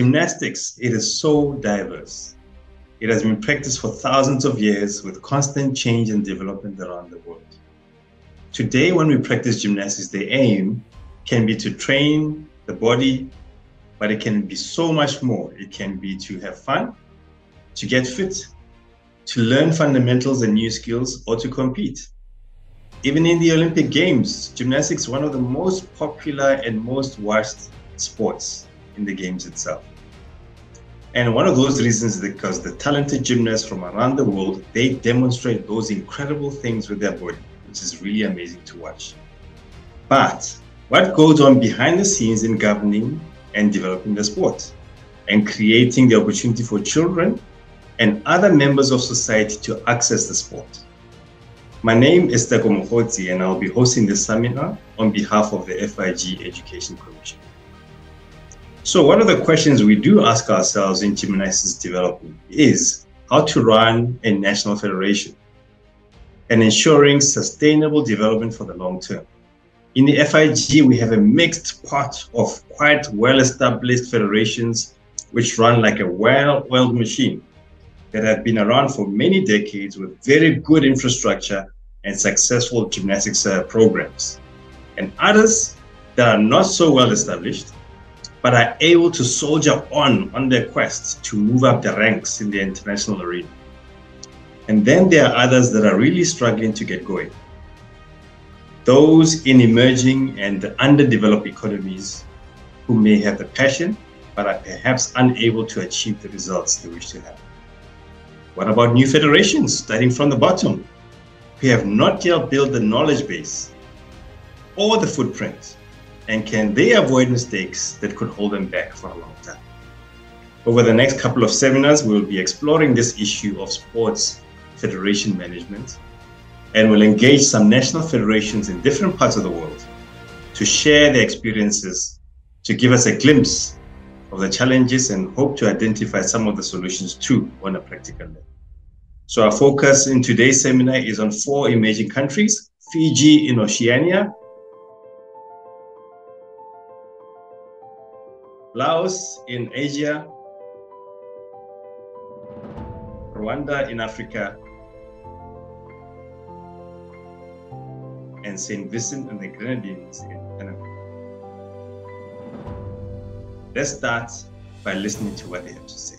Gymnastics, it is so diverse. It has been practiced for thousands of years with constant change and development around the world. Today, when we practice gymnastics, the aim can be to train the body, but it can be so much more. It can be to have fun, to get fit, to learn fundamentals and new skills, or to compete. Even in the Olympic Games, gymnastics is one of the most popular and most watched sports in the Games itself. And one of those reasons is because the talented gymnasts from around the world, they demonstrate those incredible things with their body, which is really amazing to watch. But what goes on behind the scenes in governing and developing the sport and creating the opportunity for children and other members of society to access the sport? My name is Teko Mogotsi, and I'll be hosting this seminar on behalf of the FIG Education Commission. So one of the questions we do ask ourselves in gymnastics development is how to run a national federation and ensuring sustainable development for the long term. In the FIG, we have a mixed pot of quite well-established federations which run like a well-oiled machine that have been around for many decades with very good infrastructure and successful gymnastics programs, and others that are not so well-established but are able to soldier on their quest to move up the ranks in the international arena. And then there are others that are really struggling to get going. Those in emerging and underdeveloped economies who may have the passion, but are perhaps unable to achieve the results they wish to have. What about new federations starting from the bottom, who have not yet built the knowledge base or the footprint? And can they avoid mistakes that could hold them back for a long time? Over the next couple of seminars, we'll be exploring this issue of sports federation management, and we'll engage some national federations in different parts of the world to share their experiences, to give us a glimpse of the challenges and hope to identify some of the solutions too on a practical level. So our focus in today's seminar is on 4 emerging countries: Fiji in Oceania, Laos in Asia, Rwanda in Africa, and St. Vincent and the Grenadines in Canada. Let's start by listening to what they have to say.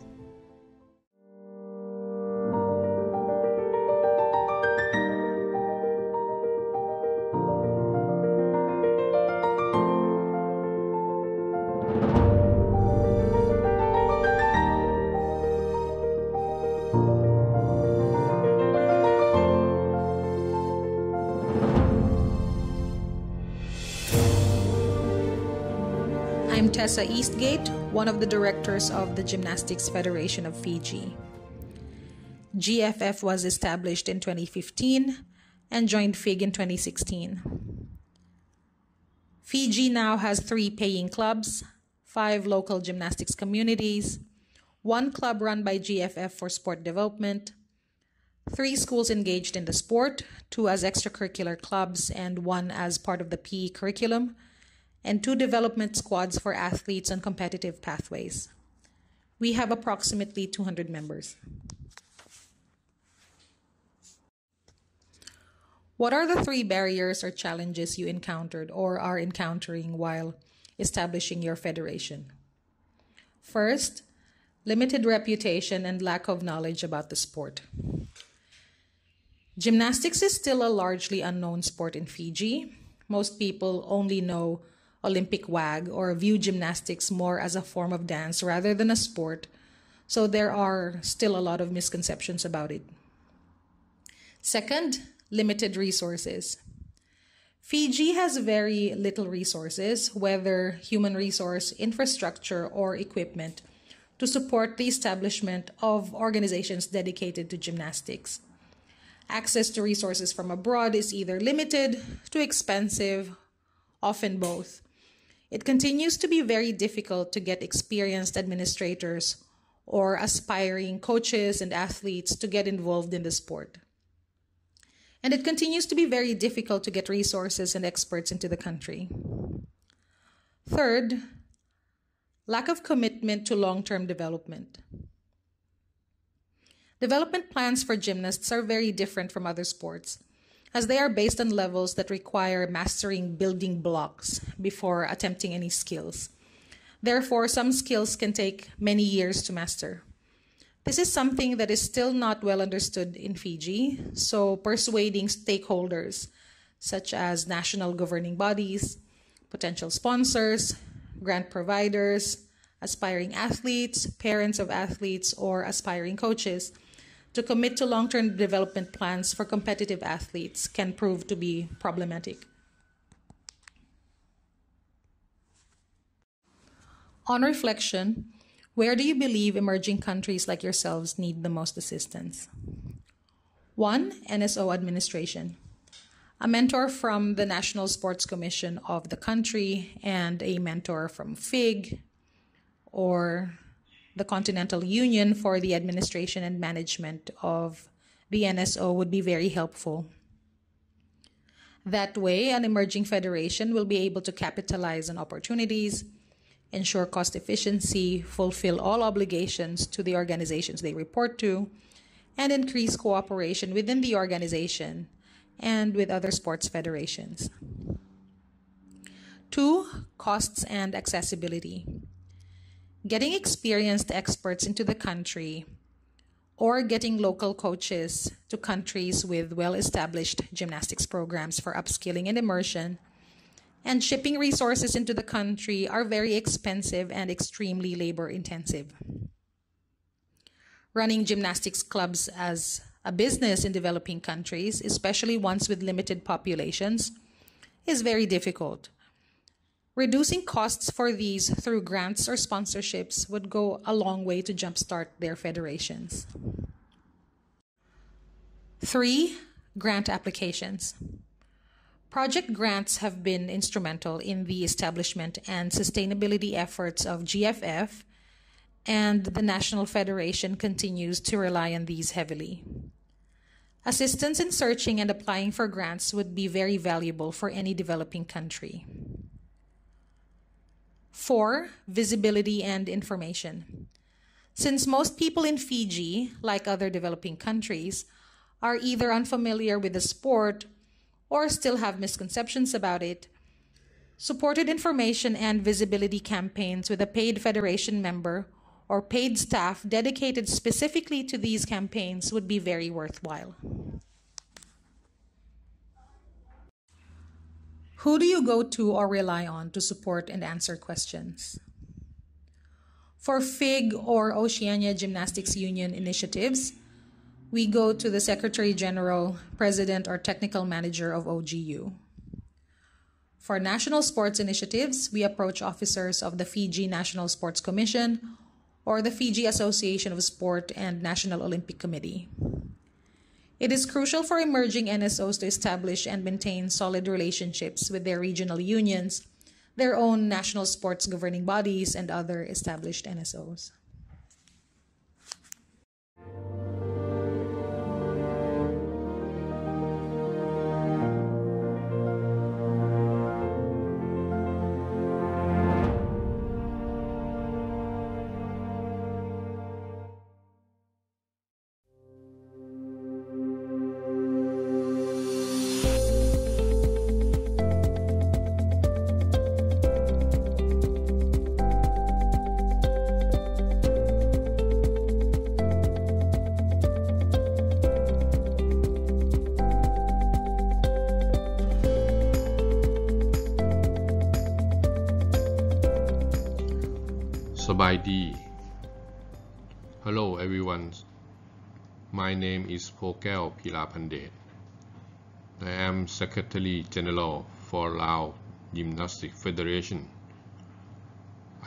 I'm Tessa Eastgate, one of the directors of the Gymnastics Federation of Fiji. GFF was established in 2015 and joined FIG in 2016. Fiji now has 3 paying clubs, 5 local gymnastics communities, 1 club run by GFF for sport development, 3 schools engaged in the sport, 2 as extracurricular clubs and 1 as part of the PE curriculum, and 2 development squads for athletes on competitive pathways. We have approximately 200 members. What are the 3 barriers or challenges you encountered or are encountering while establishing your federation? First, limited reputation and lack of knowledge about the sport. Gymnastics is still a largely unknown sport in Fiji. Most people only know Olympic WAG or view gymnastics more as a form of dance rather than a sport, so there are still a lot of misconceptions about it. Second, limited resources. Fiji has very little resources, whether human resource, infrastructure, or equipment, to support the establishment of organizations dedicated to gymnastics. Access to resources from abroad is either limited, too expensive, often both. It continues to be very difficult to get experienced administrators or aspiring coaches and athletes to get involved in the sport. And it continues to be very difficult to get resources and experts into the country. Third, Lack of commitment to long-term development. Development plans for gymnasts are very different from other sports, as they are based on levels that require mastering building blocks before attempting any skills. Therefore, some skills can take many years to master. This is something that is still not well understood in Fiji, so persuading stakeholders, such as national governing bodies, potential sponsors, grant providers, aspiring athletes, parents of athletes, or aspiring coaches, to commit to long-term development plans for competitive athletes can prove to be problematic. On reflection, where do you believe emerging countries like yourselves need the most assistance? 1. NSO administration. A mentor from the National Sports Commission of the country and a mentor from FIG or the Continental Union for the administration and management of the NSO would be very helpful. That way, an emerging federation will be able to capitalize on opportunities, ensure cost efficiency, fulfill all obligations to the organizations they report to, and increase cooperation within the organization and with other sports federations. 2. Costs and accessibility. Getting experienced experts into the country or getting local coaches to countries with well-established gymnastics programs for upskilling and immersion and shipping resources into the country are very expensive and extremely labor-intensive. Running gymnastics clubs as a business in developing countries, especially ones with limited populations, is very difficult. Reducing costs for these through grants or sponsorships would go a long way to jumpstart their federations. 3. Grant applications. Project grants have been instrumental in the establishment and sustainability efforts of GFF, and the National Federation continues to rely on these heavily. Assistance in searching and applying for grants would be very valuable for any developing country. 4. Visibility and information. Since most people in Fiji, like other developing countries, are either unfamiliar with the sport or still have misconceptions about it, supported information and visibility campaigns with a paid federation member or paid staff dedicated specifically to these campaigns would be very worthwhile. Who do you go to or rely on to support and answer questions? For FIG or Oceania Gymnastics Union initiatives, we go to the Secretary General, President, or Technical Manager of OGU. For national sports initiatives, we approach officers of the Fiji National Sports Commission or the Fiji Association of Sport and National Olympic Committee. It is crucial for emerging NSOs to establish and maintain solid relationships with their regional unions, their own national sports governing bodies, and other established NSOs. Hello everyone, my name is Phokeo Pilapandet. I am Secretary General for Lao Gymnastic Federation.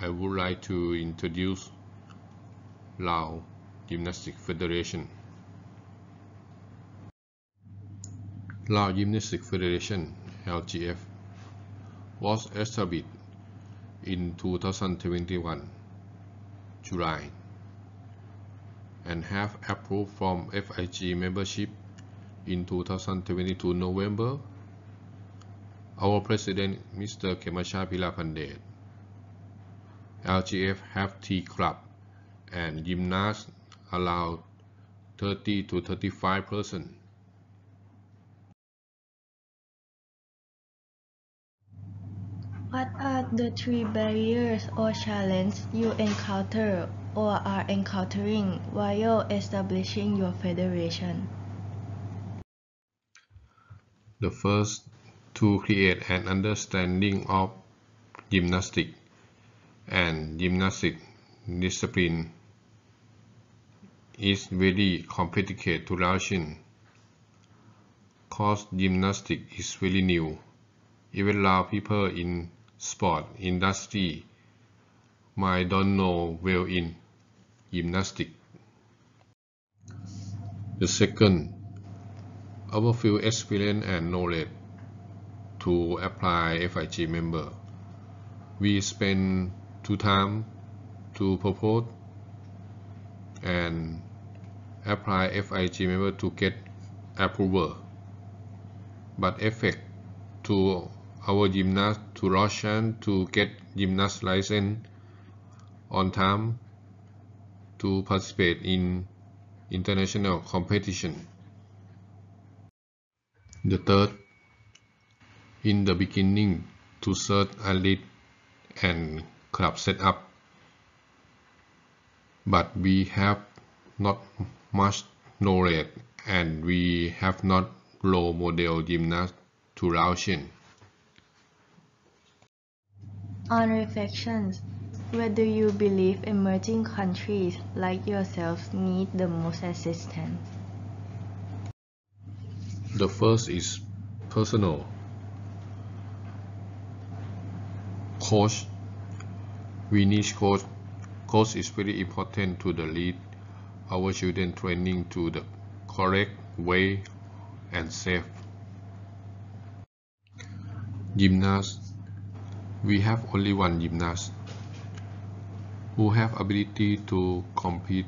I would like to introduce Lao Gymnastic Federation. Lao Gymnastic Federation (LGF) was established in 2021 July and have approved from FIG membership in 2022 November. Our president Mr. Kemasha Pilapandet LGF have T club, and gymnasts allow 30 to 35 persons. What are the three barriers or challenges you encounter or are encountering while establishing your federation? The first, to create an understanding of gymnastics and gymnastic discipline is very complicated to Russian, cause gymnastics is very new. Even Lao people in sport industry might don't know well in gymnastics. The second, our field experience and knowledge to apply FIG member. We spend 2 times to propose and apply FIG member to get approval, but effect to our gymnast to Russian to get gymnast license on time to participate in international competition. The third, in the beginning to search elite and club setup, but we have not much knowledge and we have not role model gymnast to Russian. On reflections, where do you believe emerging countries like yourselves need the most assistance? The first is personal. Coach. We need coach. Coach is very important to the lead our children training to the correct way and safe. Gymnast. We have only one gymnast who have ability to compete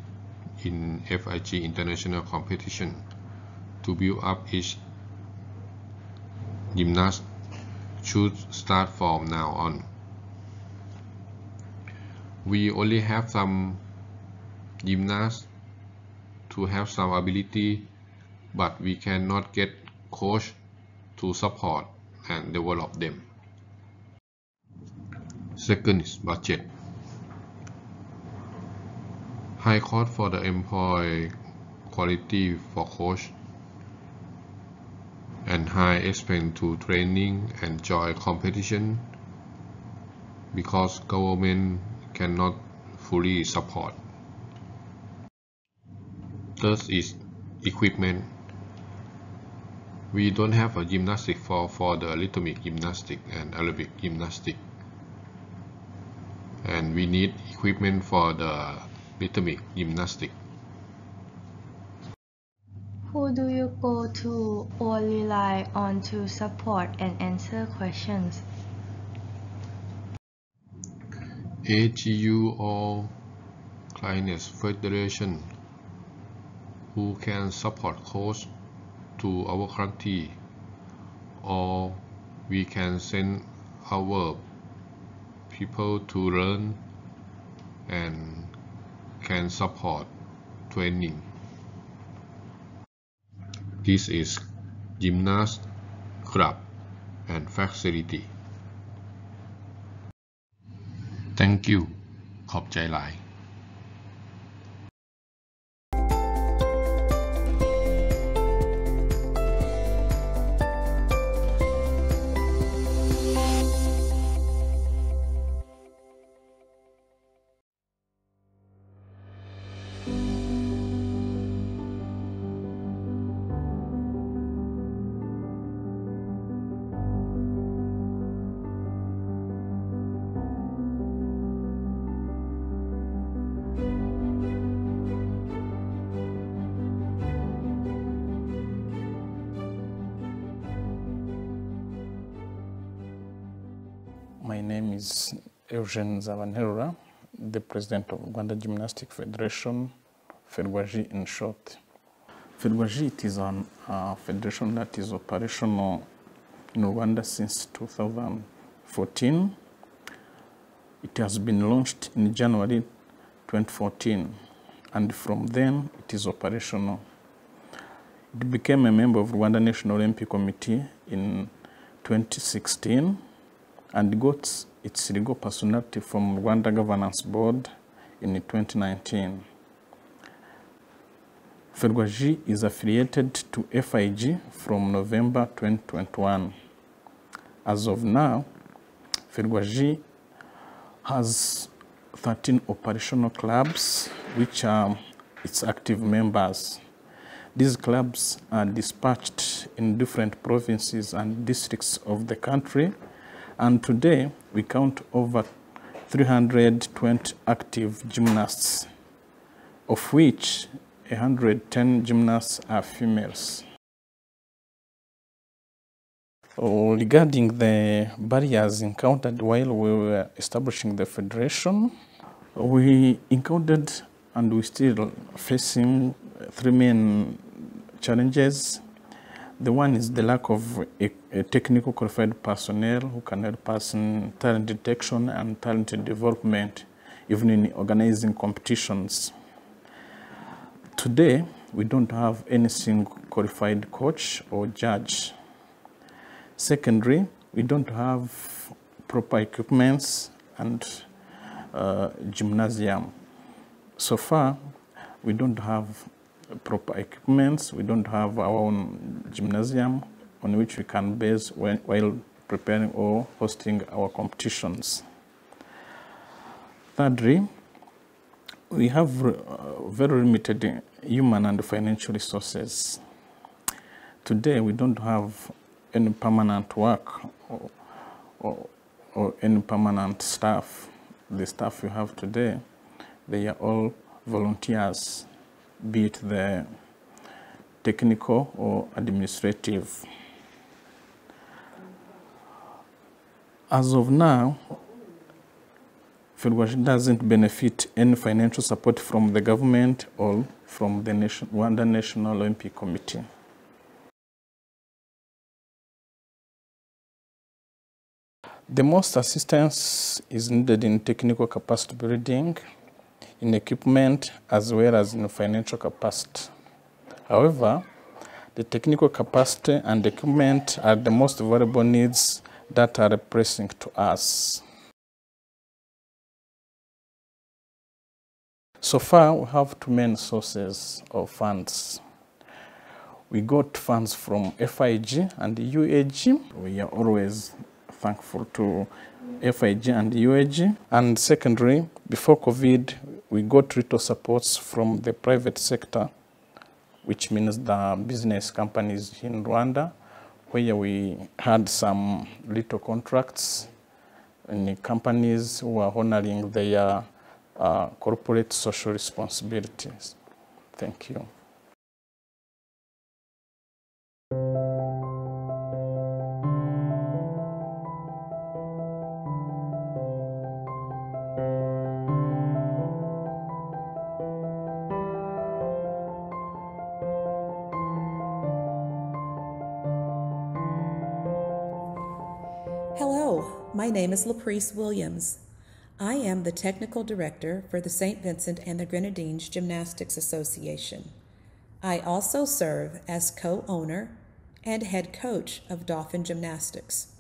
in FIG international competition. To build up each gymnast should start from now on. We only have some gymnasts to have some ability, but we cannot get coach to support and develop them. Second is budget. High cost for the employee, quality for coach, and high expense to training and joy competition because government cannot fully support. Third is equipment. We don't have a gymnastic for the rhythmic gymnastic and aerobic gymnastic, and we need equipment for the rhythmic gymnastic. Who do you go to or rely on to support and answer questions? ATU or Clients Federation, who can support coach to our country, or we can send our people to learn and can support training. This is gymnast, club, and facility. Thank you. ขอบใจหลายEugène Nzabanterura, the president of Uganda Gymnastic Federation, Fedwaji in short. Fedwaji, it is a federation that is operational in Rwanda since 2014. It has been launched in January 2014, and from then it is operational. It became a member of Rwanda National Olympic Committee in 2016 and got its legal personality from Rwanda Governance Board in 2019. Fedwaji is affiliated to FIG from November 2021. As of now, Fedwaji has 13 operational clubs, which are its active members. These clubs are dispatched in different provinces and districts of the country, and today we count over 320 active gymnasts, of which 110 gymnasts are females. Regarding the barriers encountered while we were establishing the federation, we encountered and we still facing three main challenges. The one is the lack of a technical qualified personnel who can help us in talent detection and talent development, even in organizing competitions. Today, we don't have any single qualified coach or judge. Secondly, we don't have proper equipments and gymnasium. So far, we don't have proper equipments, we don't have our own gymnasium on which we can base while preparing or hosting our competitions. Thirdly, we have very limited human and financial resources. Today, we don't have any permanent work or any permanent staff. The staff we have today, they are all volunteers, be it the technical or administrative. As of now, Fedwaji doesn't benefit any financial support from the government or from the Rwanda National Olympic Committee. The most assistance is needed in technical capacity building, in equipment, as well as in financial capacity. However, the technical capacity and equipment are the most valuable needs that are pressing to us. So far, we have two main sources of funds. We got funds from FIG and UAG. We are always thankful to FIG and UAG. And secondly, before COVID, we got little supports from the private sector, which means the business companies in Rwanda, where we had some little contracts in companies who are honoring their corporate social responsibilities. Thank you. Hello, my name is Laprice Williams. I am the Technical Director for the St. Vincent and the Grenadines Gymnastics Association. I also serve as co-owner and head coach of Dolphin Gymnastics.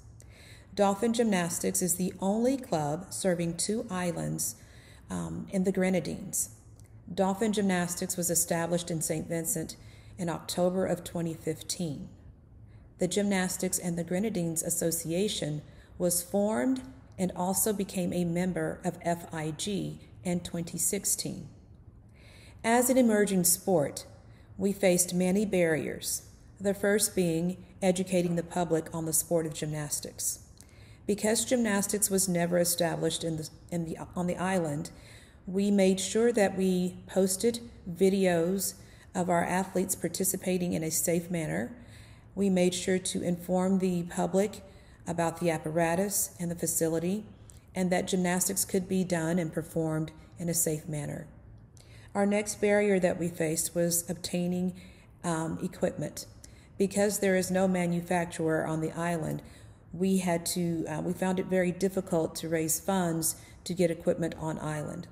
Dolphin Gymnastics is the only club serving two islands in the Grenadines. Dolphin Gymnastics was established in St. Vincent in October of 2015. The Gymnastics and the Grenadines Association was formed and also became a member of FIG in 2016. As an emerging sport, we faced many barriers, the first being educating the public on the sport of gymnastics. Because gymnastics was never established on the island, we made sure that we posted videos of our athletes participating in a safe manner. We made sure to inform the public about the apparatus and the facility, and that gymnastics could be done and performed in a safe manner. Our next barrier that we faced was obtaining equipment. Because there is no manufacturer on the island, we found it very difficult to raise funds to get equipment on island.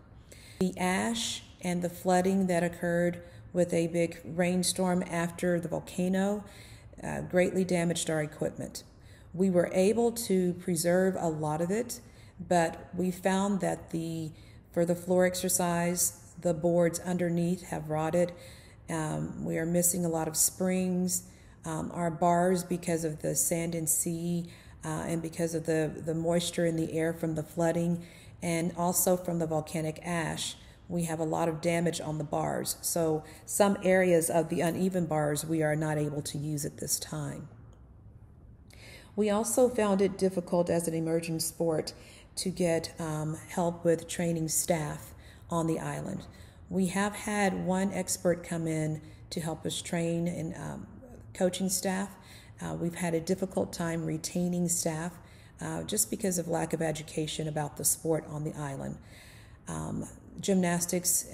The ash and the flooding that occurred with a big rainstorm after the volcano greatly damaged our equipment. We were able to preserve a lot of it, but we found that for the floor exercise, the boards underneath have rotted. We are missing a lot of springs. Our bars, because of the sand and sea and because of the moisture in the air from the flooding and also from the volcanic ash, we have a lot of damage on the bars. So some areas of the uneven bars we are not able to use at this time. We also found it difficult as an emerging sport to get help with training staff on the island. We have had one expert come in to help us train and coaching staff. We've had a difficult time retaining staff just because of lack of education about the sport on the island. Gymnastics,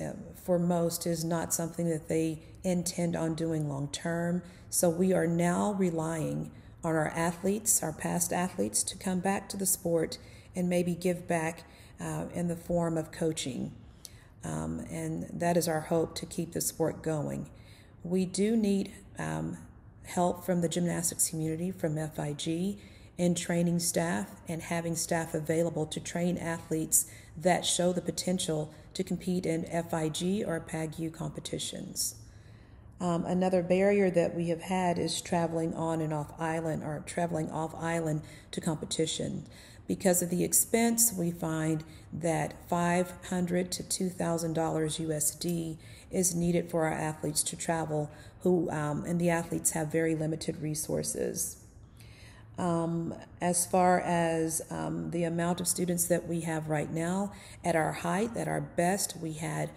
for most, is not something that they intend on doing long term. So we are now relying on our athletes, our past athletes, to come back to the sport and maybe give back in the form of coaching. And that is our hope to keep the sport going. We do need help from the gymnastics community, from FIG, in training staff and having staff available to train athletes that show the potential to compete in FIG or PAGU competitions. Another barrier that we have had is traveling on and off island, or traveling off island to competition. Because of the expense, we find that $500 to $2,000 USD is needed for our athletes to travel, and the athletes have very limited resources. As far as the amount of students that we have right now, at our height, at our best, we had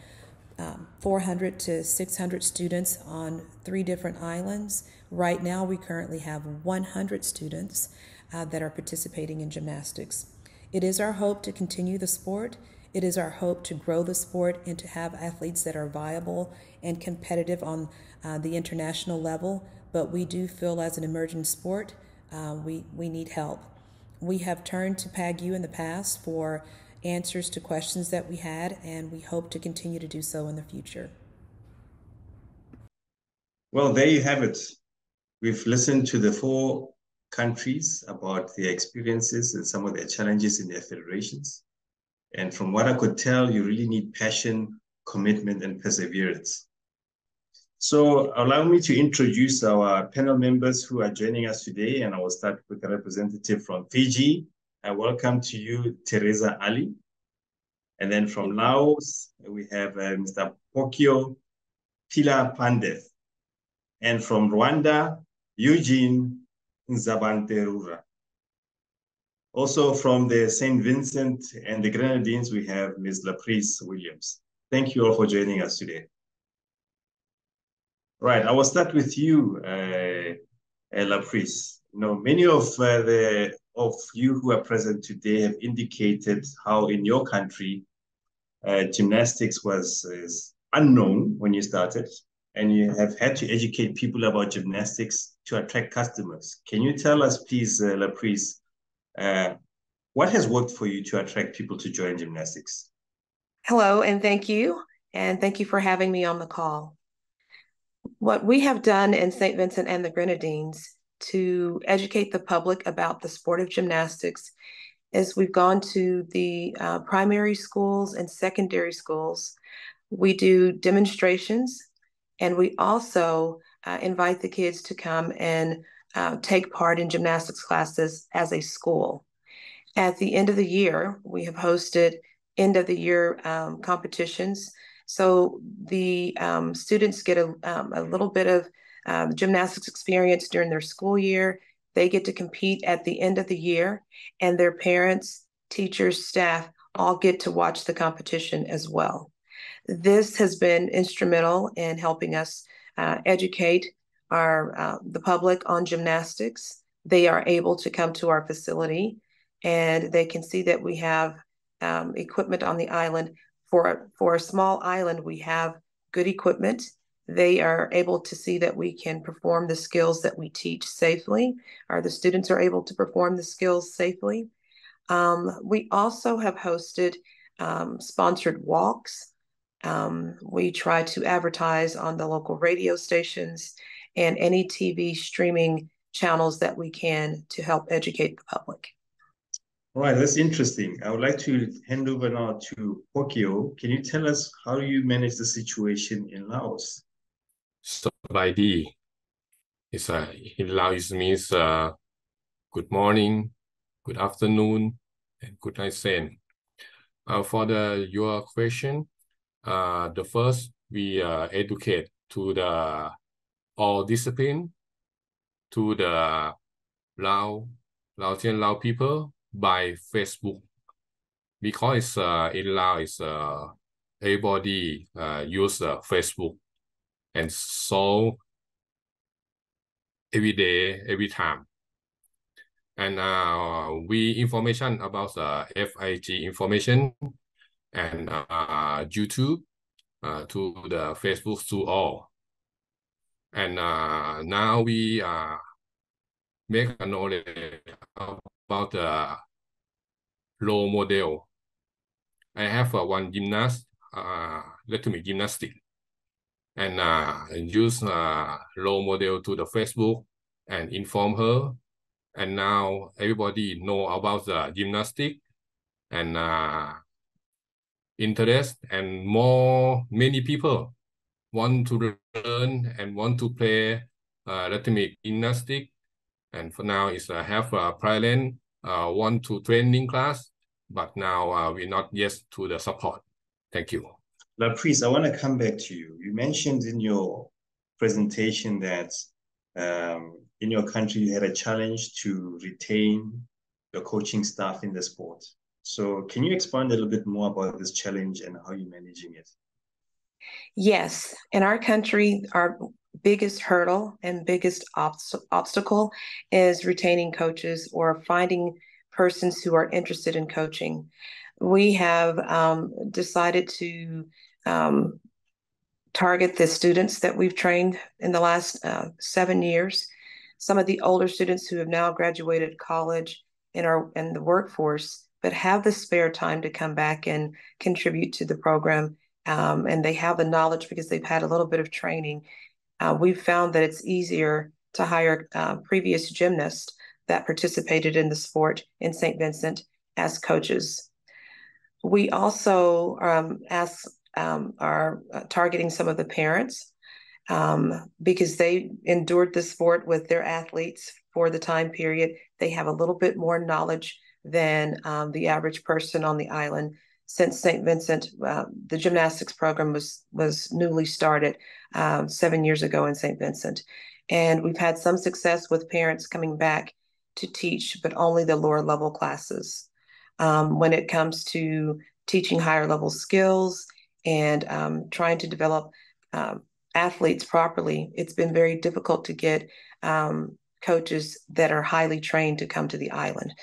400 to 600 students on 3 different islands. Right now, we currently have 100 students that are participating in gymnastics. It is our hope to continue the sport. It is our hope to grow the sport and to have athletes that are viable and competitive on the international level, but we do feel as an emerging sport, we need help. We have turned to PAGU in the past for answers to questions that we had, and we hope to continue to do so in the future. Well, there you have it. We've listened to the 4 countries about their experiences and some of their challenges in their federations. And from what I could tell, you really need passion, commitment, and perseverance. So allow me to introduce our panel members who are joining us today, and I will start with a representative from Fiji. I welcome to you, Teresa Ali. And then from Laos, we have Mr. Phokeo Pilapandet. And from Rwanda, Eugène Nzabanterura. Also from the St. Vincent and the Grenadines, we have Ms. Laprice Williams. Thank you all for joining us today. Right, I will start with you, Laprice. You know, many of you who are present today have indicated how in your country, gymnastics was unknown when you started, and you have had to educate people about gymnastics to attract customers. Can you tell us, please, Laprice, what has worked for you to attract people to join gymnastics? Hello, and thank you. And thank you for having me on the call. What we have done in St. Vincent and the Grenadines to educate the public about the sport of gymnastics is we've gone to the primary schools and secondary schools. We do demonstrations, and we also invite the kids to come and take part in gymnastics classes as a school. At the end of the year, we have hosted end-of-the-year competitions, so the students get a little bit of gymnastics experience during their school year. They get to compete at the end of the year, and their parents, teachers, staff all get to watch the competition as well. This has been instrumental in helping us educate the public on gymnastics. They are able to come to our facility, and they can see that we have equipment on the island. For a small island, we have good equipment. They are able to see that we can perform the skills that we teach safely, or the students are able to perform the skills safely. We also have hosted sponsored walks. We try to advertise on the local radio stations and any TV streaming channels that we can to help educate the public. All right, that's interesting. I would like to hand over now to Phokeo. Can you tell us how you manage the situation in Laos? So ID is in Laos means good morning, good afternoon, and good night, Sen. For your question, the first we educate to the all discipline to the Laotian people by Facebook, because it's in Laos, everybody use Facebook, and so every day, every time, and we information about FIG information and YouTube to the Facebook to all, and now we make a knowledge about the role model. I have one gymnast, electronic gymnastic, and use role model to the Facebook and inform her, and now everybody know about the gymnastic and interest, and many people want to learn and want to play rhythmic gymnastics. And for now it's have a parent want to training class, but now we're not yet to the support. Thank you. Laprice, I want to come back to you. You mentioned in your presentation that in your country you had a challenge to retain your coaching staff in the sport. So can you expand a little bit more about this challenge and how you're managing it? Yes, in our country, our biggest hurdle and biggest obstacle is retaining coaches or finding persons who are interested in coaching. We have decided to target the students that we've trained in the last 7 years. Some of the older students who have now graduated college and are in the workforce, but have the spare time to come back and contribute to the program. And they have the knowledge because they've had a little bit of training. We've found that it's easier to hire previous gymnasts that participated in the sport in St. Vincent as coaches. We also are targeting some of the parents because they endured the sport with their athletes for the time period. They have a little bit more knowledge than the average person on the island. Since St. Vincent, the gymnastics program was newly started 7 years ago in St. Vincent. And we've had some success with parents coming back to teach, but only the lower level classes. When it comes to teaching higher level skills and trying to develop athletes properly, it's been very difficult to get coaches that are highly trained to come to the island.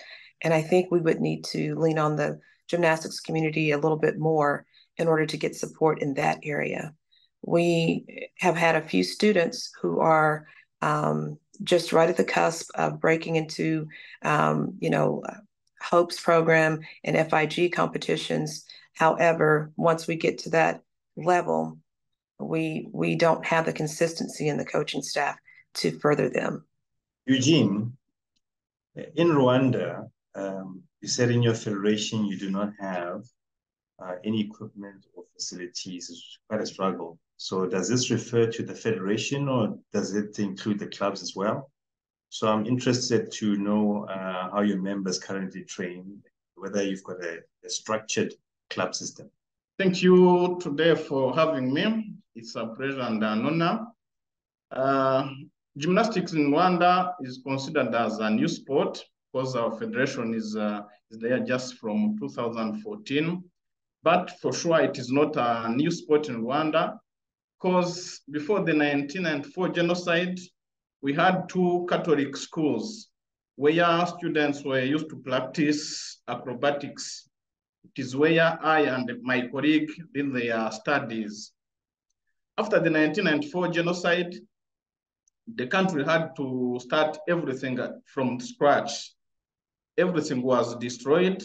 And I think we would need to lean on the gymnastics community a little bit more in order to get support in that area. We have had a few students who are just right at the cusp of breaking into, HOPES program and FIG competitions. However, once we get to that level, we don't have the consistency in the coaching staff to further them. Eugène, in Rwanda, you said in your federation you do not have any equipment or facilities. It's quite a struggle. So does this refer to the federation or does it include the clubs as well? So I'm interested to know how your members currently train, whether you've got a structured club system. Thank you today for having me. It's a pleasure and an honor. Gymnastics in Rwanda is considered as a new sport, because our federation is there just from 2014. But for sure, it is not a new sport in Rwanda, because before the 1994 genocide, we had two Catholic schools where students were used to practice acrobatics. It is where I and my colleague did their studies. After the 1994 genocide, the country had to start everything from scratch. Everything was destroyed,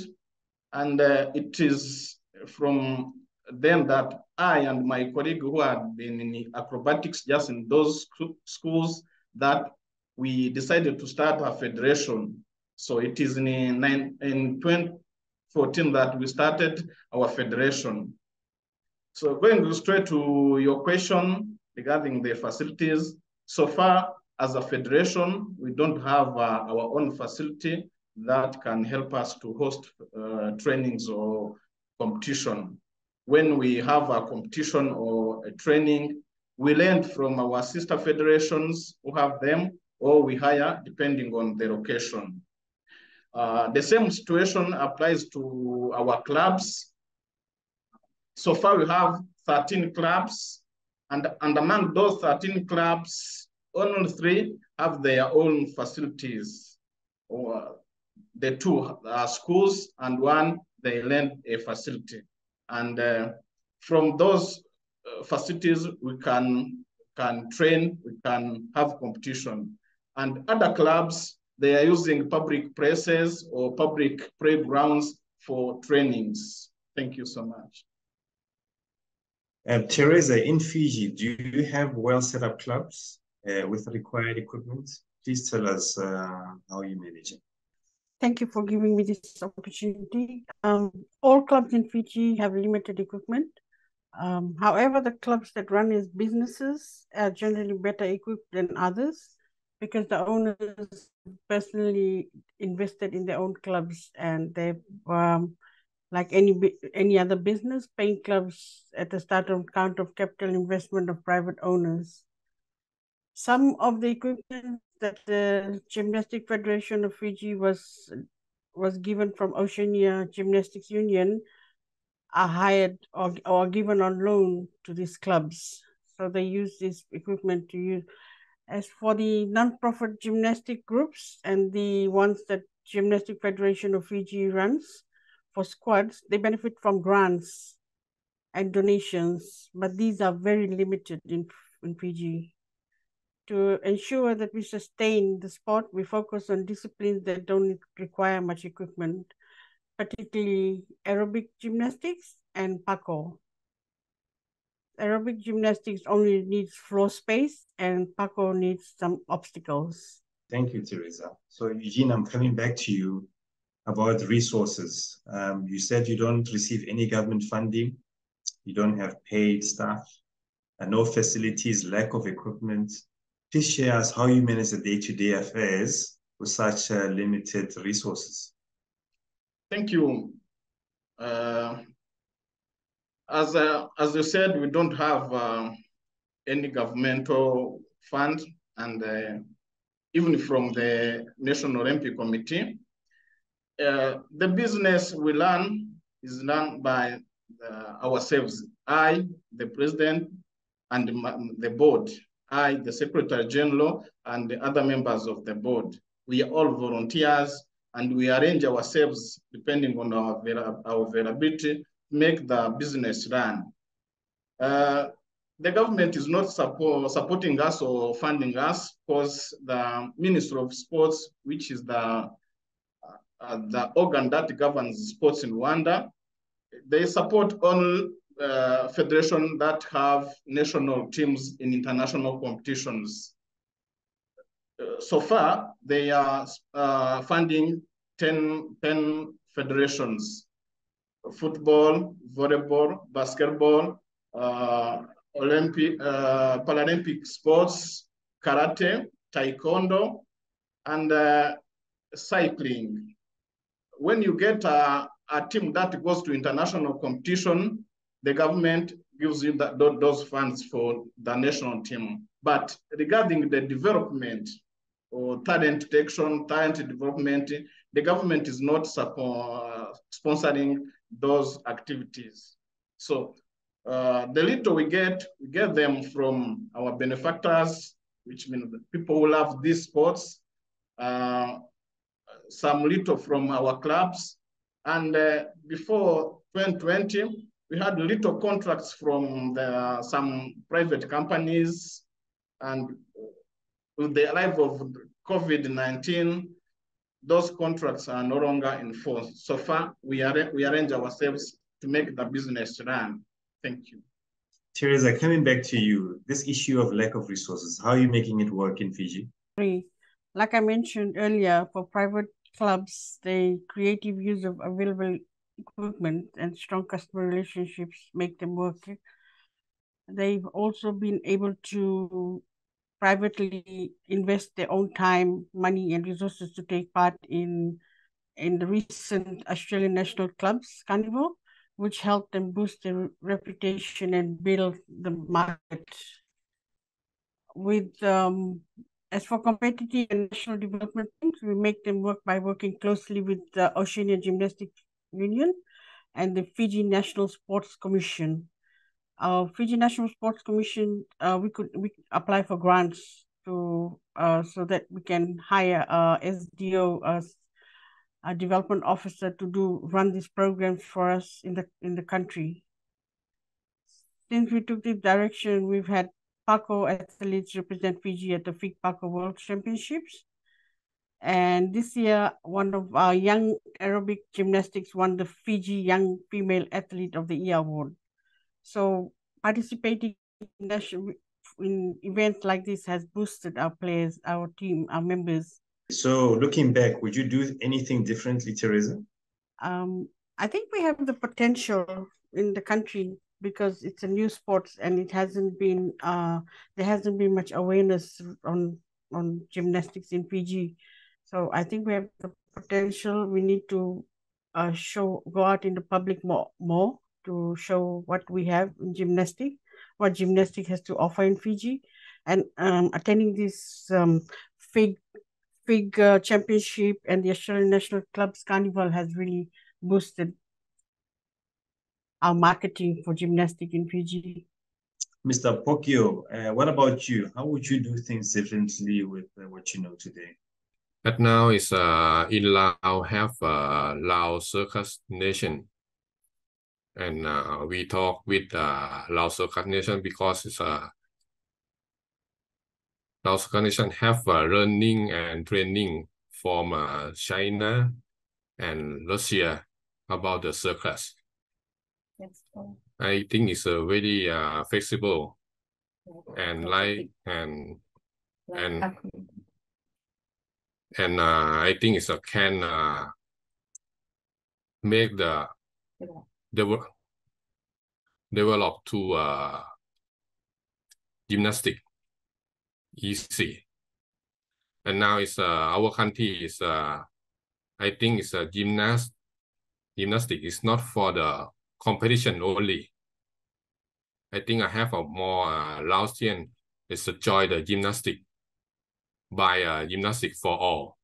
and it is from them that I and my colleague who had been in acrobatics just in those schools, that we decided to start a federation. So it is in 2014 that we started our federation. So going straight to your question regarding the facilities, so far as a federation, we don't have our own facility that can help us to host trainings or competition. When we have a competition or a training, we learn from our sister federations who have them, or we hire depending on the location. The same situation applies to our clubs. So far we have 13 clubs, and among those 13 clubs, only 3 have their own facilities. Or the 2 are schools and 1 they lend a facility. And from those facilities, we can train, we can have competition. And other clubs, they are using public places or public playgrounds for trainings. Thank you so much. Teresa, in Fiji, do you have well set up clubs with the required equipment? Please tell us how you manage it. Thank you for giving me this opportunity. All clubs in Fiji have limited equipment. However, the clubs that run as businesses are generally better equipped than others because the owners personally invested in their own clubs, and they've, like any other business, paying clubs at the start on account of capital investment of private owners. Some of the equipment that the Gymnastic Federation of Fiji was given from Oceania Gymnastics Union are hired or given on loan to these clubs. So they use this equipment to use. As for the non-profit gymnastic groups and the ones that Gymnastic Federation of Fiji runs for squads, they benefit from grants and donations, but these are very limited in Fiji. To ensure that we sustain the sport, we focus on disciplines that don't require much equipment, particularly aerobic gymnastics and PACO. Aerobic gymnastics only needs floor space, and PACO needs some obstacles. Thank you, Teresa. So, Eugène, I'm coming back to you about resources. You said you don't receive any government funding, you don't have paid staff, and no facilities, lack of equipment. Please share us how you manage the day-to-day affairs with such limited resources. Thank you. As you said, we don't have any governmental fund, and even from the National Olympic Committee. The business we learn is done by ourselves. I, the president, and the board. I, the Secretary General, and the other members of the board. We are all volunteers, and we arrange ourselves depending on our availability to make the business run. The government is not supporting us or funding us, because the Ministry of Sports, which is the organ that governs sports in Rwanda, they support all federation that have national teams in international competitions. So far, they are funding 10 federations: football, volleyball, basketball, Paralympic sports, karate, taekwondo, and cycling. When you get a team that goes to international competition, the government gives you those funds for the national team. But regarding the development or talent detection, talent development, the government is not sponsoring those activities. So the little we get them from our benefactors, which means the people who love these sports, some little from our clubs. And before 2020, we had little contracts from some private companies, and with the arrival of COVID-19, those contracts are no longer in force. So far, we arrange ourselves to make the business run. Thank you. Teresa, coming back to you, this issue of lack of resources, how are you making it work in Fiji? Like I mentioned earlier, for private clubs, the creative use of available equipment and strong customer relationships make them work. They've also been able to privately invest their own time, money, and resources to take part in the recent Australian National Clubs Carnival, which helped them boost their reputation and build the market. With as for competitive and national development teams, we make them work by working closely with the Oceania Gymnastics Union and the Fiji National Sports Commission. Fiji National Sports Commission, we apply for grants to so that we can hire SDO a development officer to run these programs for us in the country. Since we took this direction, we've had PACO athletes represent Fiji at the FIG PACO World Championships. And this year, one of our young aerobic gymnastics won the Fiji Young Female Athlete of the Year award. So participating in events like this has boosted our players, our team, our members. So looking back, would you do anything differently, Teresa? I think we have the potential in the country because it's a new sport and it hasn't been there hasn't been much awareness on gymnastics in Fiji. So I think we have the potential. We need to go out in the public more to show what we have in gymnastics, what gymnastics has to offer in Fiji, and attending this FIG Championship and the Australian National Clubs Carnival has really boosted our marketing for gymnastics in Fiji. Mr. Phokeo, what about you? How would you do things differently with what you know today? But now is in Lao have Lao Circus Nation, and we talk with Lao Circus Nation because it's a Lao Circus Nation have learning and training from China and Russia about the circus. Yes. I think it's very flexible and light and I think it's can make the develop to gymnastic easy. And now it's our country is I think it's a gymnastic is not for the competition only. I think I have a more Laotian is enjoy the gymnastic by gymnastic for all.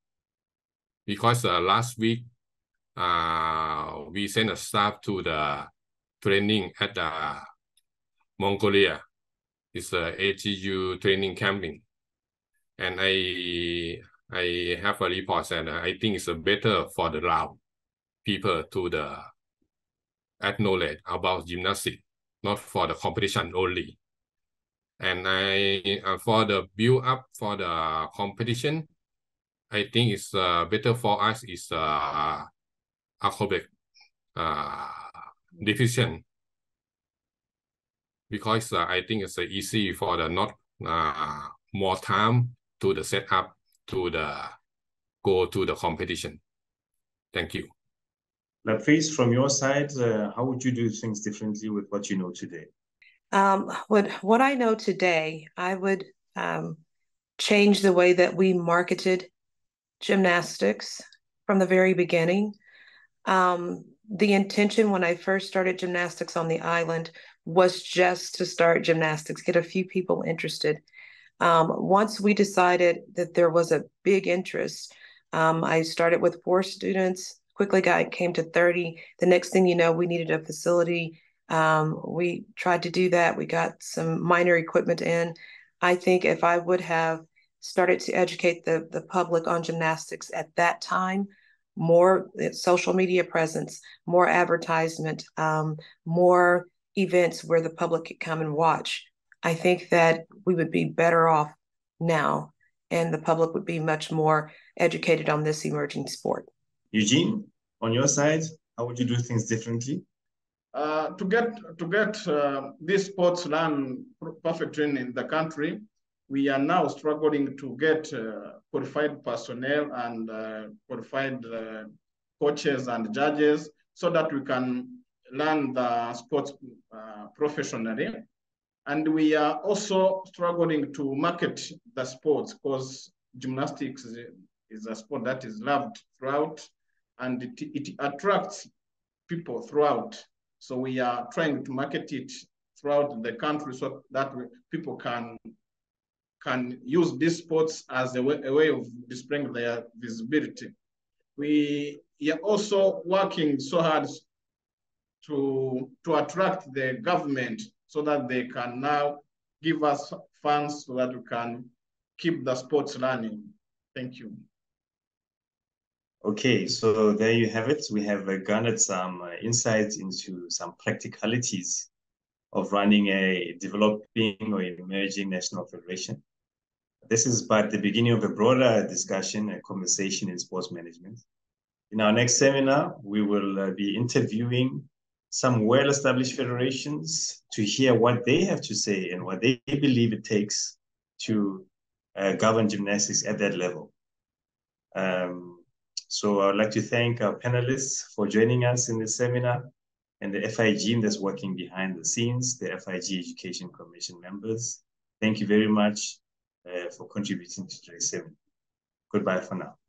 Because last week we sent a staff to the training at Mongolia. It's a ATU training camping, and I have a report and I think it's better for the Lao people to the acknowledge about gymnastics, not for the competition only. And I for the build up for the competition, I think it's better for us is acrobatic division, because I think it's easy for the not more time to the set up to the go to the competition. Thank you. Laprice, from your side, how would you do things differently with what you know today? With what I know today, I would change the way that we marketed gymnastics from the very beginning. The intention when I first started gymnastics on the island was just to start gymnastics, get a few people interested. Once we decided that there was a big interest, I started with 4 students. Quickly came to 30. The next thing you know, we needed a facility. We tried to do that. We got some minor equipment in. I think if I would have started to educate the public on gymnastics at that time, more social media presence, more advertisement, more events where the public could come and watch, I think that we would be better off now, and the public would be much more educated on this emerging sport. Eugène, on your side, how would you do things differently? To get these sports run perfectly in the country, we are now struggling to get qualified personnel and qualified coaches and judges so that we can learn the sports professionally. And we are also struggling to market the sports because gymnastics is a sport that is loved throughout, and it attracts people throughout. So we are trying to market it throughout the country so that people can use these sports as a way of displaying their visibility. We are also working so hard to attract the government so that they can now give us funds so that we can keep the sports running. Thank you. Okay, so there you have it. We have garnered some insights into some practicalities of running a developing or emerging national federation. This is but the beginning of a broader discussion and conversation in sports management. In our next seminar, we will be interviewing some well-established federations to hear what they have to say and what they believe it takes to govern gymnastics at that level. So I would like to thank our panelists for joining us in this seminar and the FIG that's working behind the scenes, the FIG Education Commission members. Thank you very much for contributing to today's seminar. Goodbye for now.